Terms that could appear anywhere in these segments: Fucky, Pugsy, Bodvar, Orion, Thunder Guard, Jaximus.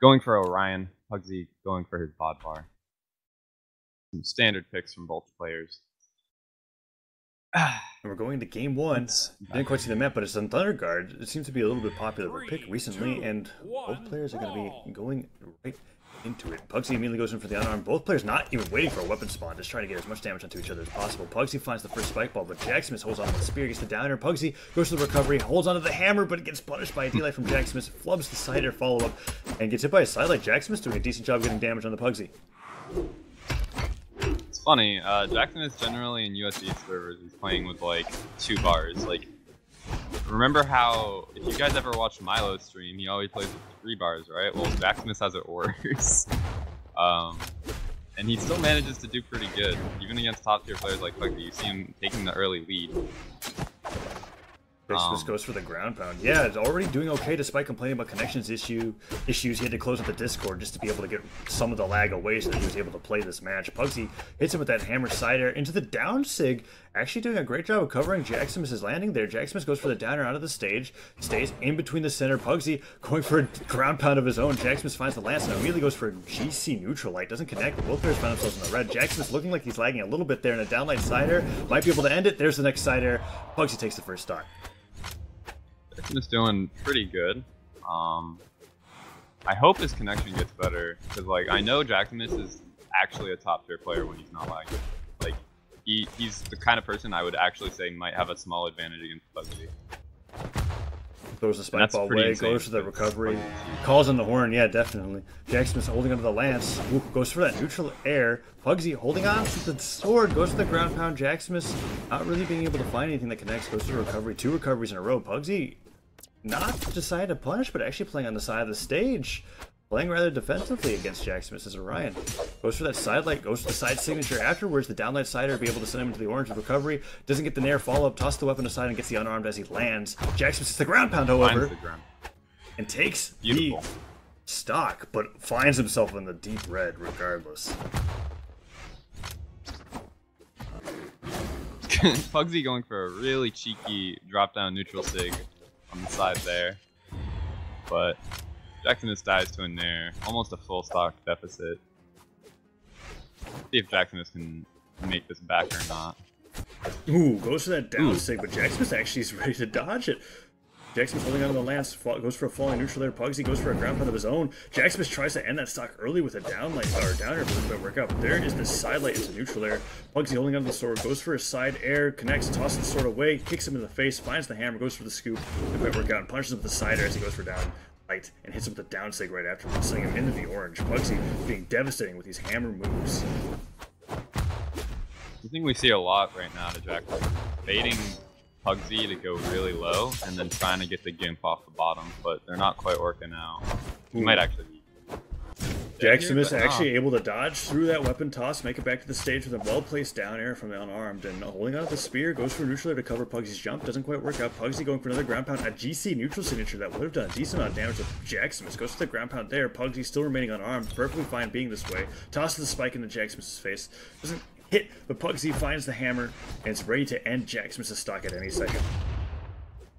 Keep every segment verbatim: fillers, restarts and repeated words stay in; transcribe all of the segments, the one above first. Going for Orion, Pugsy going for his Bodvar. Some standard picks from both players. And we're going to game one. I didn't quite see the map, but it's on Thunder Guard. It seems to be a little bit popular of a pick recently, two, and one, both players are going to be going right into it. Pugsy immediately goes in for the unarmed. Both players not even waiting for a weapon spawn, just trying to get as much damage onto each other as possible. Pugsy finds the first spike ball, but Jaximus holds on to the spear, gets the downer. Pugsy goes to the recovery, holds onto the hammer, but gets punished by a delay from Jaximus, flubs the cider follow up, and gets hit by a side like Jaximus, doing a decent job getting damage on the Pugsy. It's funny, uh, Jaximus generally in U S D servers is playing with like two bars. Like, remember how, if you guys ever watched Milo's stream, he always plays with three bars, right? Well, Jaximus has it worse. um, and he still manages to do pretty good, even against top tier players like Fucky. You see him taking the early lead. Jaximus um, goes for the ground pound. Yeah, it's already doing okay despite complaining about connections issue issues. He had to close up the Discord just to be able to get some of the lag away so that he was able to play this match. Pugsy hits him with that hammer side air into the down sig. Actually doing a great job of covering Jaximus' landing there. Jaximus goes for the downer out of the stage. Stays in between the center. Pugsy going for a ground pound of his own. Jaximus finds the lance and immediately goes for a G C neutral light. Doesn't connect. Both players find themselves in the red. Jaximus looking like he's lagging a little bit there in a down light side air. Might be able to end it. There's the next side air. Pugsy takes the first stock. Jaximus doing pretty good. Um, I hope his connection gets better, because like I know Jaximus is actually a top tier player when he's not lagging. Like he, he's the kind of person I would actually say might have a small advantage against Pugsy. Throws the spike ball away, goes to the recovery, calls on the horn, yeah, definitely. Jaximus holding onto the lance, Ooh, goes for that neutral air. Pugsy holding on to the sword, goes to the ground pound. Jaximus not really being able to find anything that connects, goes to the recovery, two recoveries in a row. Pugsy not decided to punish, but actually playing on the side of the stage. Playing rather defensively against Jaximus as Orion. Goes for that side light, goes for the side signature afterwards. The downlight sider be able to send him into the orange with recovery. Doesn't get the nair follow-up, tosses the weapon aside and gets the unarmed as he lands. Jaximus hits the ground pound, however, ground. and takes Beautiful. the stock, but finds himself in the deep red regardless. Pugsy going for a really cheeky drop-down neutral sig on the side there, but Jaximus dies to a nair, almost a full stock deficit. See if Jaximus can make this back or not. Ooh, goes for that down Ooh. sig, but Jaximus actually is ready to dodge it. Jaximus holding on to the lance, goes for a falling neutral there. Pugsy goes for a ground pound of his own. Jaximus tries to end that stock early with a downlight, or downer, but it doesn't work out. There is the side light into neutral there. Pugsy holding on to the sword, goes for a side air, connects, tosses the sword away, kicks him in the face, finds the hammer, goes for the scoop, it might work out, and punches him with the side air as he goes for down. Light and hits him with the down sig right afterwards, sending him into the orange. Pugsy being devastating with these hammer moves. The thing we see a lot right now to Jack, baiting Pugsy to go really low and then trying to get the gimp off the bottom, but they're not quite working out. We might actually be. Jaximus actually able to dodge through that weapon toss, make it back to the stage with a well-placed down air from the unarmed, and holding on to the spear, goes for a neutral to cover Pugsy's jump, doesn't quite work out. Pugsy going for another ground pound, a G C neutral signature that would have done a decent amount of damage to Jaximus, goes for the ground pound there. Pugsy still remaining unarmed, perfectly fine being this way, tosses the spike into Jaximus' face, doesn't hit, but Pugsy finds the hammer, and it's ready to end Jaximus' stock at any second.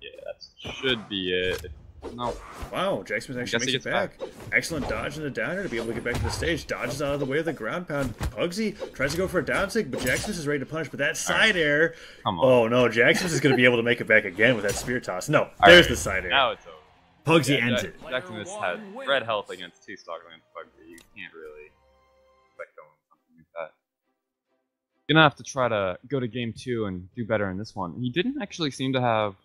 Yeah, that should be it. No. Wow, Jaximus actually makes it back. back. Excellent dodge and a downer to be able to get back to the stage. Dodges out of the way of the ground pound. Pugsy tries to go for a down sig, but Jaximus is ready to punish. But that side right. air. Come on. Oh no, Jaximus is going to be able to make it back again with that spear toss. No, All there's right. the side air. Now it's over. Pugsy yeah, ends ja it. Jaximus had red health against two stock against Pugsy. You can't really expect going something like that. Gonna have to try to go to game two and do better in this one. He didn't actually seem to have.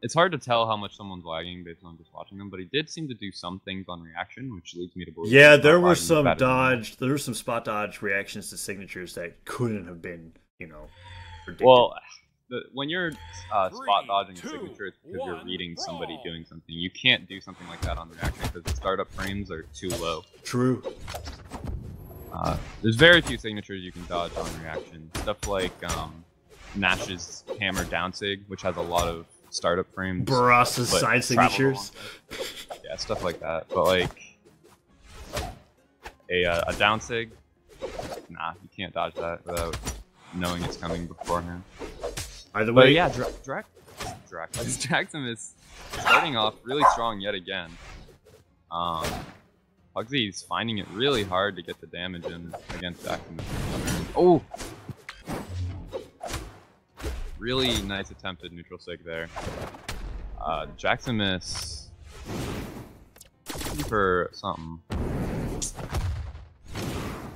It's hard to tell how much someone's lagging based on just watching them, but he did seem to do some things on reaction, which leads me to believe. Yeah, there were some dodge, there were some spot dodge reactions to signatures that couldn't have been, you know, predicted. Well, the, when you're uh, Three, spot dodging two, a signature, it's because you're reading somebody roll. doing something. You can't do something like that on reaction because the startup frames are too low. True. Uh, there's very few signatures you can dodge on reaction. Stuff like um, Nash's hammer down sig, which has a lot of startup frames, Barassa's side signatures, yeah, stuff like that. But like a uh, a down sig, nah, you can't dodge that without knowing it's coming beforehand. Either way, but yeah, Drac, Drac, Jaximus is starting off really strong yet again. Um, Pugsy's finding it really hard to get the damage in against Jaximus. Oh! Really nice attempt at neutral sig there. Uh, Jaximus for something.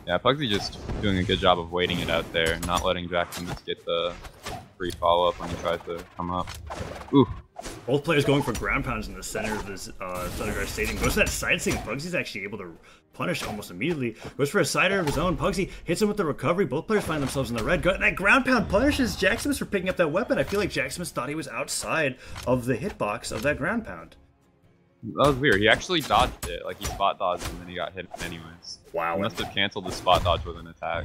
Yeah, Pugsy just doing a good job of waiting it out there, not letting Jaximus get the free follow-up when he tries to come up. Ooh. Both players going for ground pounds in the center of this uh, Thunder Guard stadium. Goes for that side sing. Pugsy's actually able to punish almost immediately. Goes for a sider of his own. Pugsy hits him with the recovery. Both players find themselves in the red. Go that ground pound punishes Jaximus for picking up that weapon. I feel like Jaximus thought he was outside of the hitbox of that ground pound. That was weird. He actually dodged it. Like, he spot dodged and then he got hit anyways. Wow. He must have canceled the spot dodge with an attack.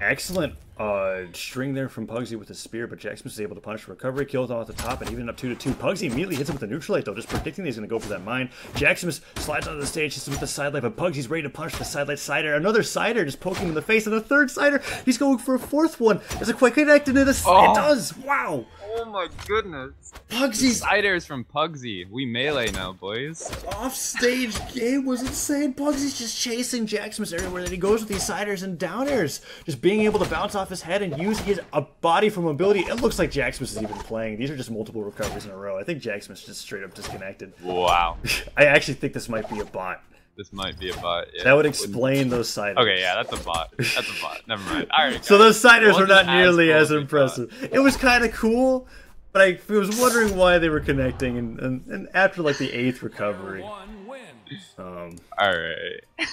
Excellent uh, string there from Pugsy with the spear, but Jaximus is able to punish for recovery, kills him off the top, and even up two to two. Pugsy immediately hits him with the neutral light, though, just predicting that he's going to go for that mine. Jaximus slides onto the stage, hits him with the side light, but Pugsy's ready to punch the side light sider. Another sider just poking him in the face, and a third sider. He's going for a fourth one. Is it quite connected to this? Oh. It does. Wow. Oh my goodness. Pugsy's siders from Pugsy. We melee now, boys. Offstage game was insane. Pugsy's just chasing Jaximus everywhere that he goes with these siders and downers, just being being able to bounce off his head and use his uh, body for mobility. It looks like Jaximus is even playing. These are just multiple recoveries in a row. I think Jaximus just straight up disconnected. Wow. I actually think this might be a bot. This might be a bot. Yeah, that would explain those siders. Okay, yeah, that's a bot. That's a bot. Never mind. All right. Guys. So those siders were not as nearly as impressive. Bot. It was kind of cool, but I was wondering why they were connecting. And, and, and after like the eighth recovery. Um, All right.